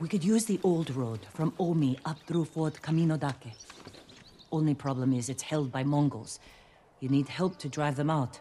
We could use the old road from Omi up through Fort Kamino Dake. Only problem is it's held by Mongols. You need help to drive them out.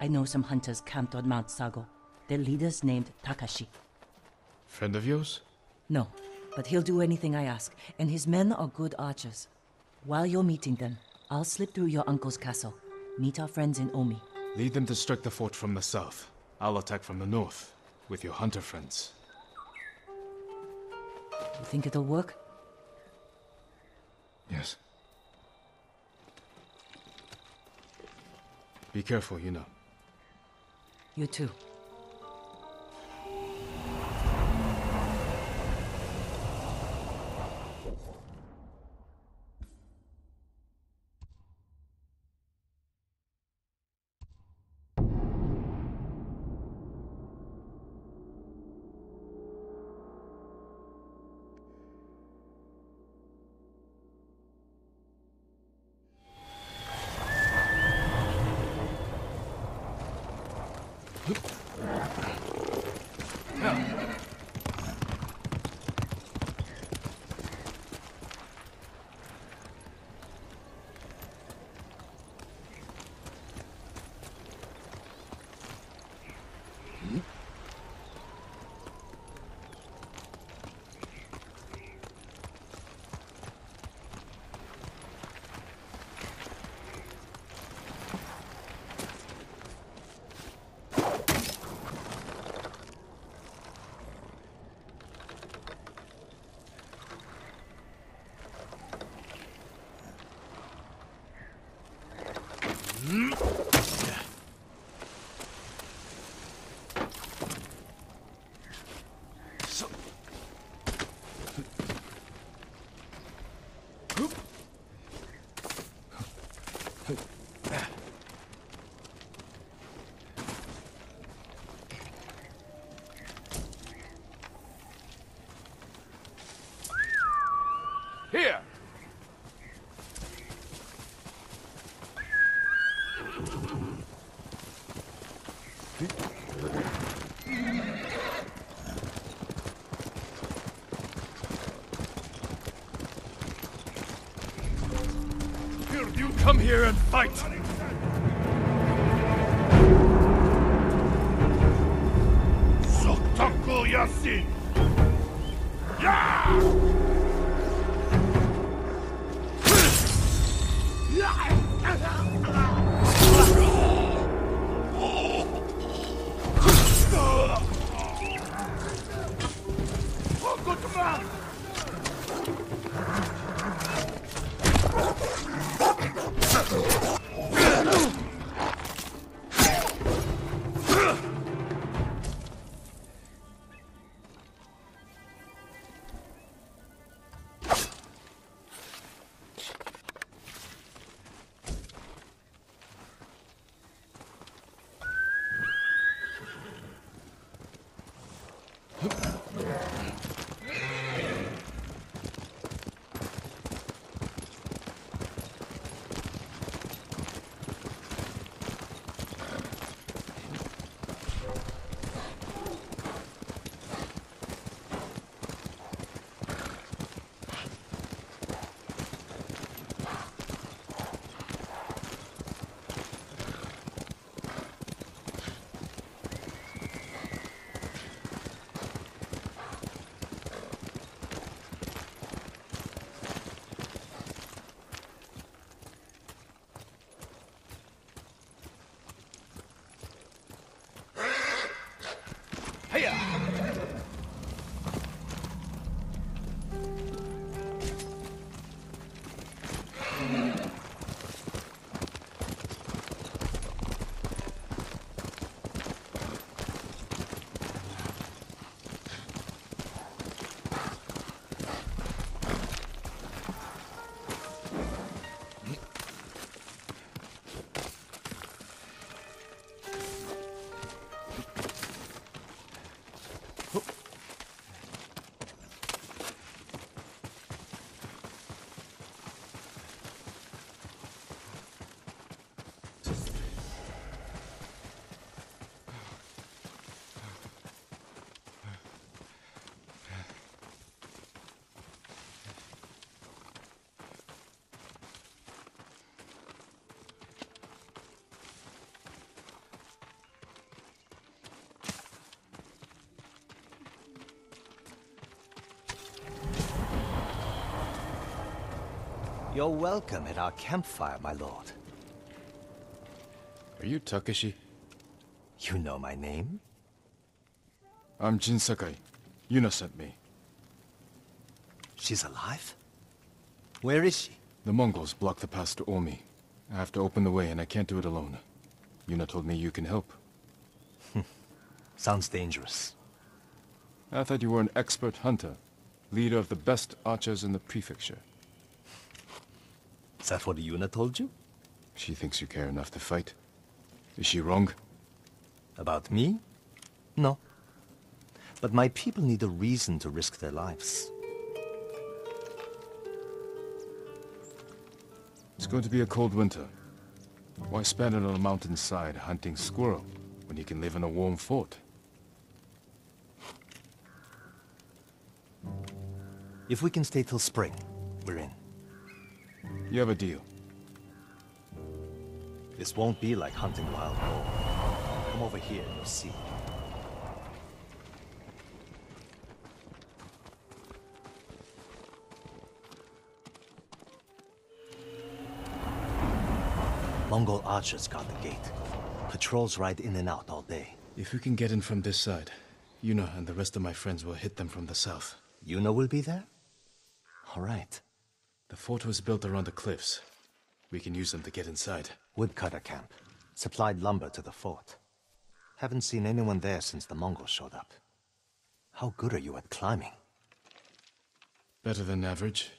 I know some hunters camped on Mount Sago. Their leader's named Takashi. Friend of yours? No, but he'll do anything I ask, and his men are good archers. While you're meeting them, I'll slip through your uncle's castle. Meet our friends in Omi. Lead them to strike the fort from the south. I'll attack from the north, with your hunter friends. You think it'll work? Yes. Be careful, Yuna. You too. Here! You come here and fight! Soktankul Yasin! Yeah! You're welcome at our campfire, my lord. Are you Takeshi? You know my name? I'm Jinsakai. Yuna sent me. She's alive? Where is she? The Mongols blocked the pass to Omi. I have to open the way and I can't do it alone. Yuna told me you can help. Sounds dangerous. I thought you were an expert hunter, leader of the best archers in the prefecture. Is that what Yuna told you? She thinks you care enough to fight. Is she wrong? About me? No. But my people need a reason to risk their lives. It's going to be a cold winter. Why spend it on a mountainside hunting squirrel when you can live in a warm fort? If we can stay till spring, we're in. You have a deal. This won't be like hunting wild boar. Come over here and you'll see. Mongol archers guard the gate. Patrols ride in and out all day. If we can get in from this side, Yuna and the rest of my friends will hit them from the south. Yuna will be there? All right. The fort was built around the cliffs. We can use them to get inside. Woodcutter camp. Supplied lumber to the fort. Haven't seen anyone there since the Mongols showed up. How good are you at climbing? Better than average.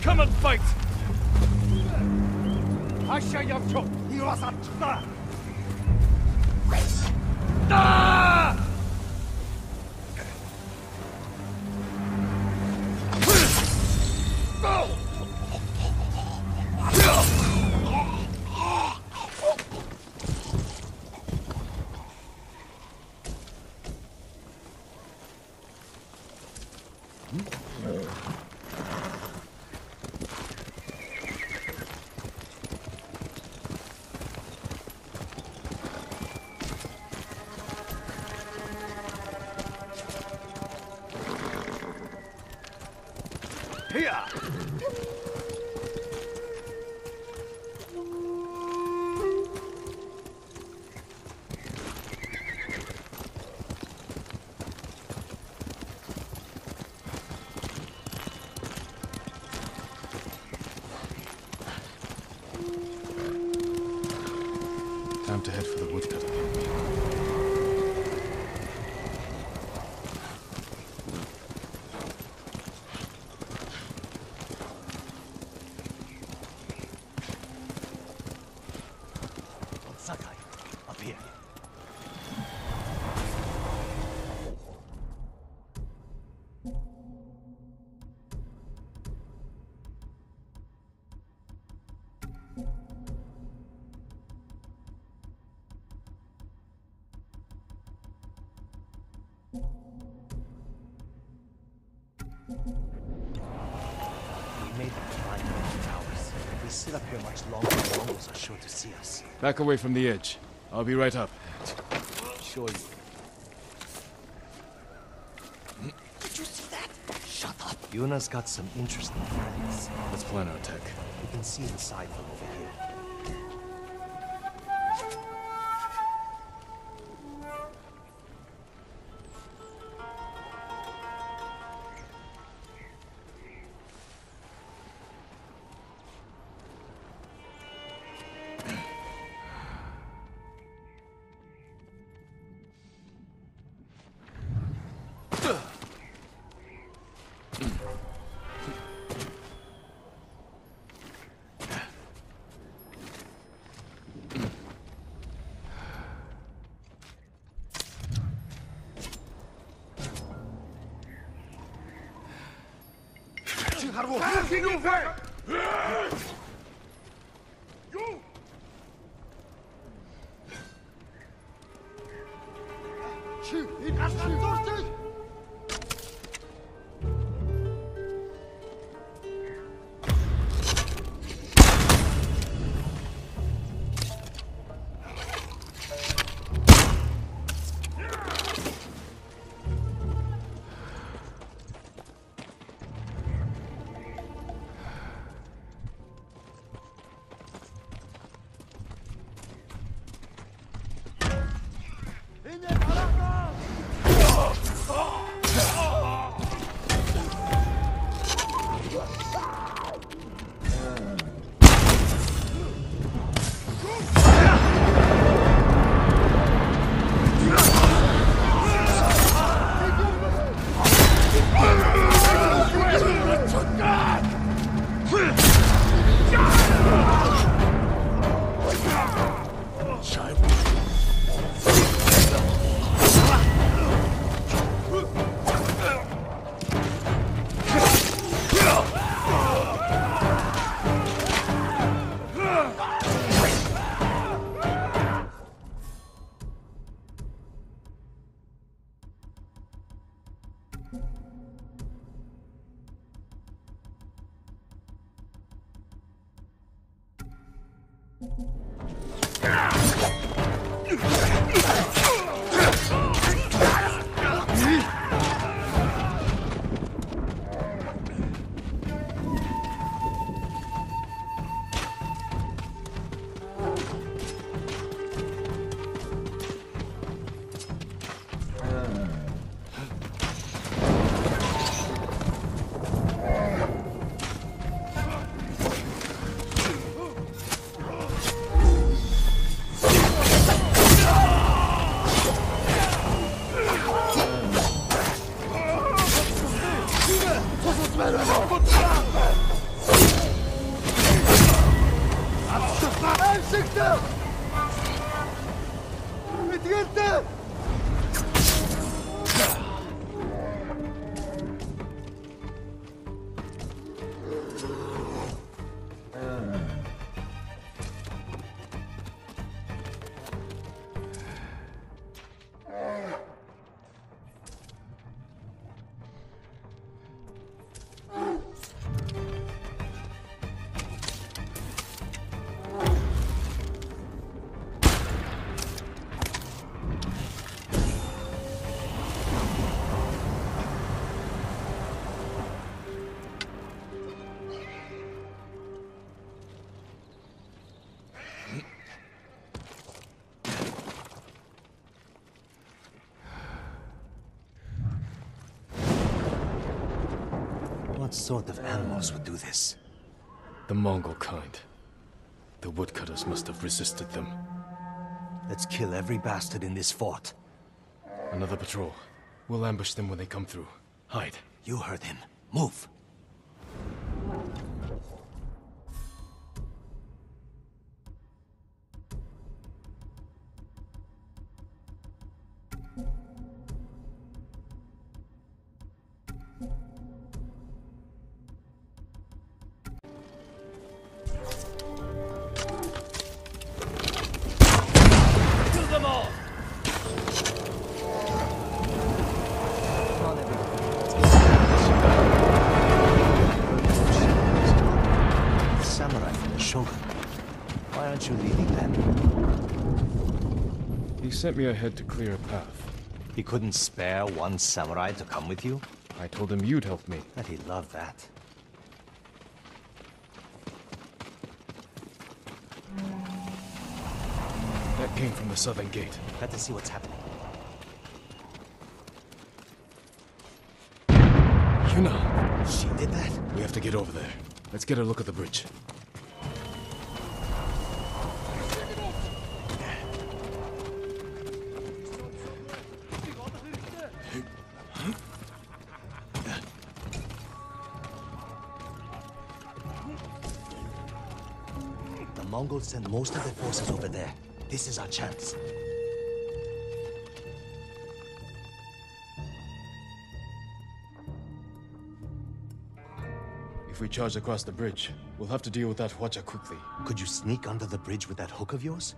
Come and fight! To head for the woodcutter. Sakai, up here. Sure to see us. Back away from the edge. I'll be right up. Sure you. Did you see that? Shut up. Yuna's got some interesting friends. Let's plan our attack. We can see inside from over here. What sort of animals would do this? The Mongol kind. The woodcutters must have resisted them. Let's kill every bastard in this fort. Another patrol. We'll ambush them when they come through. Hide. You heard him. Move! Sent me ahead to clear a path. He couldn't spare one samurai to come with you? I told him you'd help me. And he'd love that. That came from the southern gate. Got to see what's happening. Yuna! She did that? We have to get over there. Let's get a look at the bridge. Mongols send most of their forces over there. This is our chance. If we charge across the bridge, we'll have to deal with that Huacha quickly. Could you sneak under the bridge with that hook of yours?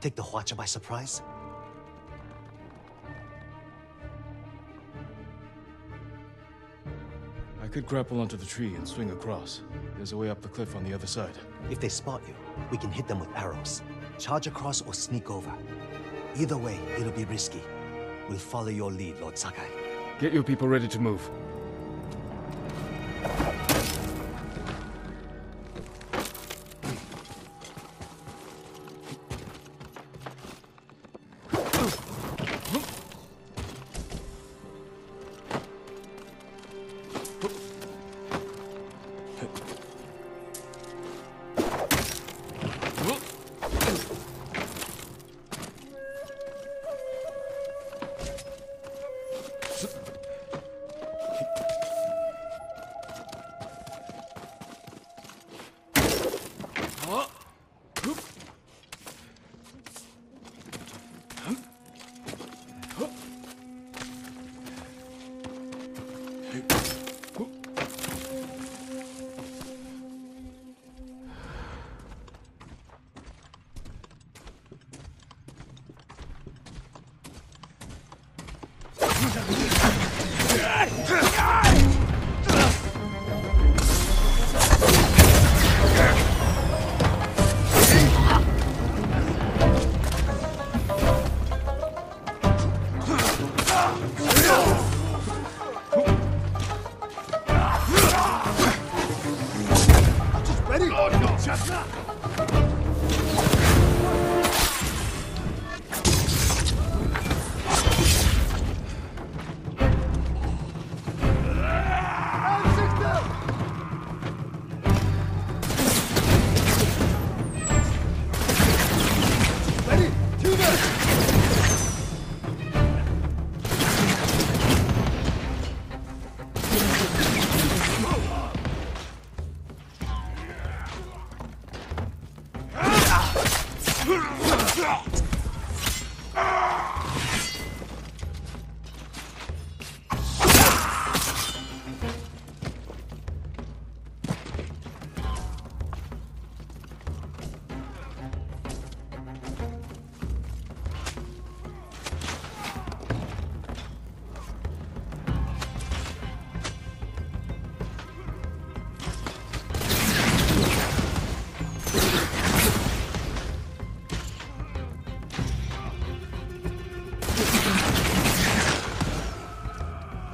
Take the Huacha by surprise? I could grapple onto the tree and swing across. There's a way up the cliff on the other side. If they spot you, we can hit them with arrows. Charge across or sneak over. Either way, it'll be risky. We'll follow your lead, Lord Sakai. Get your people ready to move.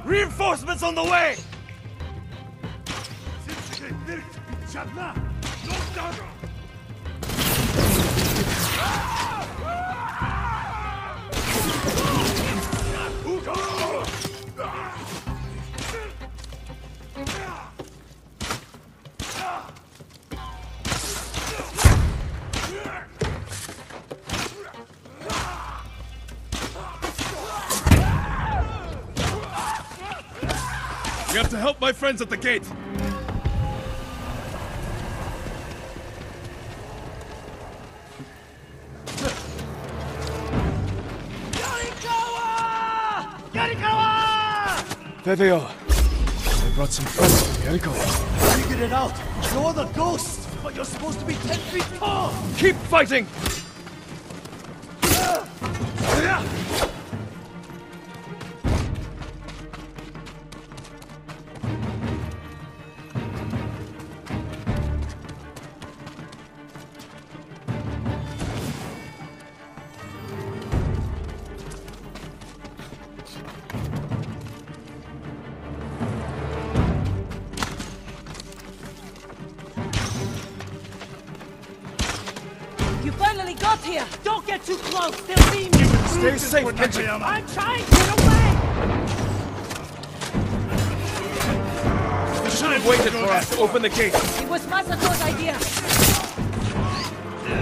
Reinforcements on the way! To help my friends at the gate. Yarikawa! Yarikawa! There they are. They brought some friends to Yarikawa. Figured it out. You're the ghost, but you're supposed to be 10 feet tall. Keep fighting. Safe, Kenji. I'm trying to get away! You should have waited for us to open the gate. It was Masako's idea.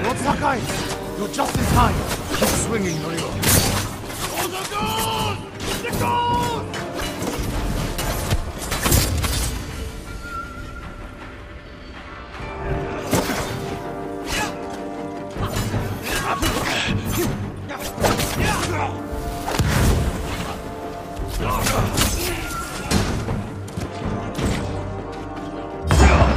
Lord Sakai, you're just in time. Keep swinging, Orio. Oh, the gold! The gold! No!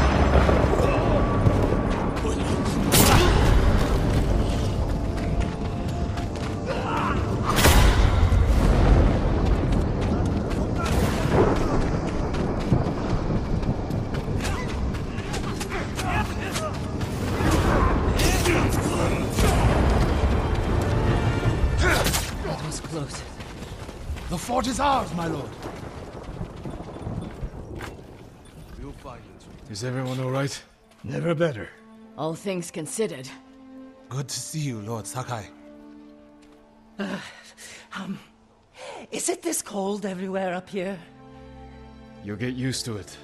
fort is ours, my lord. We'll find it. Is everyone all right? Never better. All things considered. Good to see you, Lord Sakai. Is it this cold everywhere up here? You'll get used to it.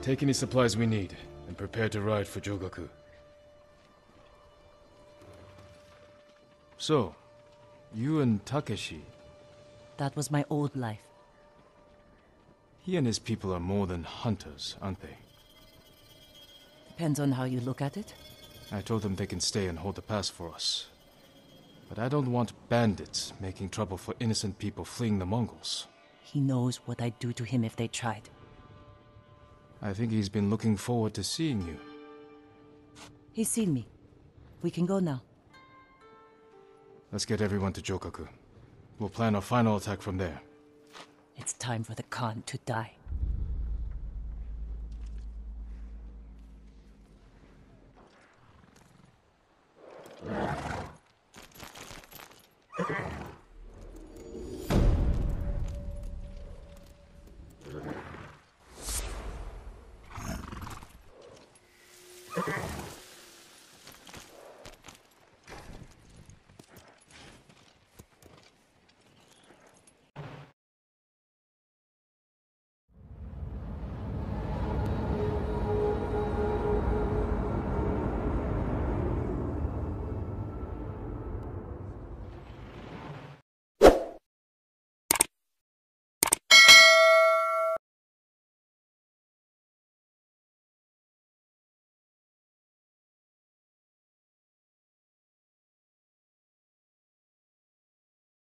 Take any supplies we need, and prepare to ride for Jōgaku. So, you and Takeshi... That was my old life. He and his people are more than hunters, aren't they? Depends on how you look at it. I told them they can stay and hold the pass for us. But I don't want bandits making trouble for innocent people fleeing the Mongols. He knows what I'd do to him if they tried. I think he's been looking forward to seeing you. He's seen me. We can go now. Let's get everyone to Jōgaku. We'll plan our final attack from there. It's time for the Khan to die.